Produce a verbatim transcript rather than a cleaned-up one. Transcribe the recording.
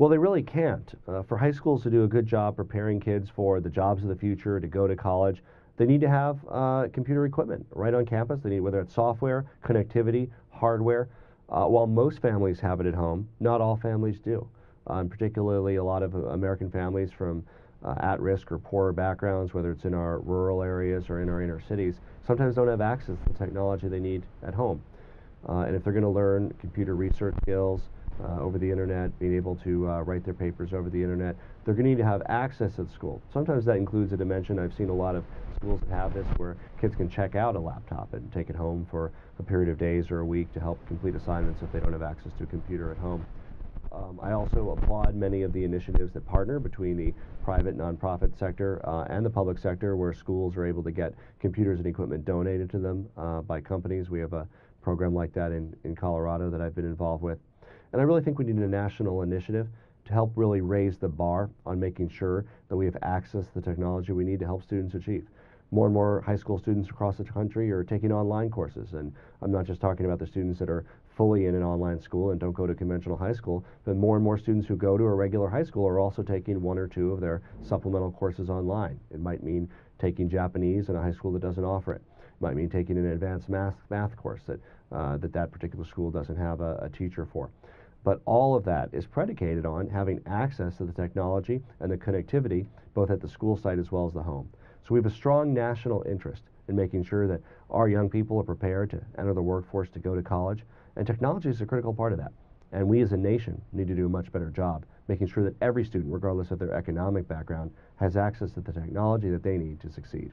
Well, they really can't. Uh, for high schools to do a good job preparing kids for the jobs of the future, to go to college, they need to have uh, computer equipment right on campus. They need, whether it's software, connectivity, hardware. Uh, while most families have it at home, not all families do. Um, particularly a lot of uh, American families from uh, at-risk or poorer backgrounds, whether it's in our rural areas or in our inner cities, sometimes don't have access to the technology they need at home. Uh, and if they're going to learn computer research skills, Uh, over the internet, being able to uh, write their papers over the internet, they're going to need to have access at school. Sometimes that includes a dimension. I've seen a lot of schools that have this where kids can check out a laptop and take it home for a period of days or a week to help complete assignments if they don't have access to a computer at home. Um, I also applaud many of the initiatives that partner between the private nonprofit sector uh, and the public sector, where schools are able to get computers and equipment donated to them uh, by companies. We have a program like that in, in Colorado that I've been involved with. And I really think we need a national initiative to help really raise the bar on making sure that we have access to the technology we need to help students achieve. More and more high school students across the country are taking online courses, and I'm not just talking about the students that are fully in an online school and don't go to conventional high school, but more and more students who go to a regular high school are also taking one or two of their supplemental courses online. It might mean taking Japanese in a high school that doesn't offer it. It might mean taking an advanced math, math course that, uh, that that particular school doesn't have a, a teacher for. But all of that is predicated on having access to the technology and the connectivity, both at the school site as well as the home. So we have a strong national interest in making sure that our young people are prepared to enter the workforce, to go to college, and technology is a critical part of that. And we as a nation need to do a much better job making sure that every student, regardless of their economic background, has access to the technology that they need to succeed.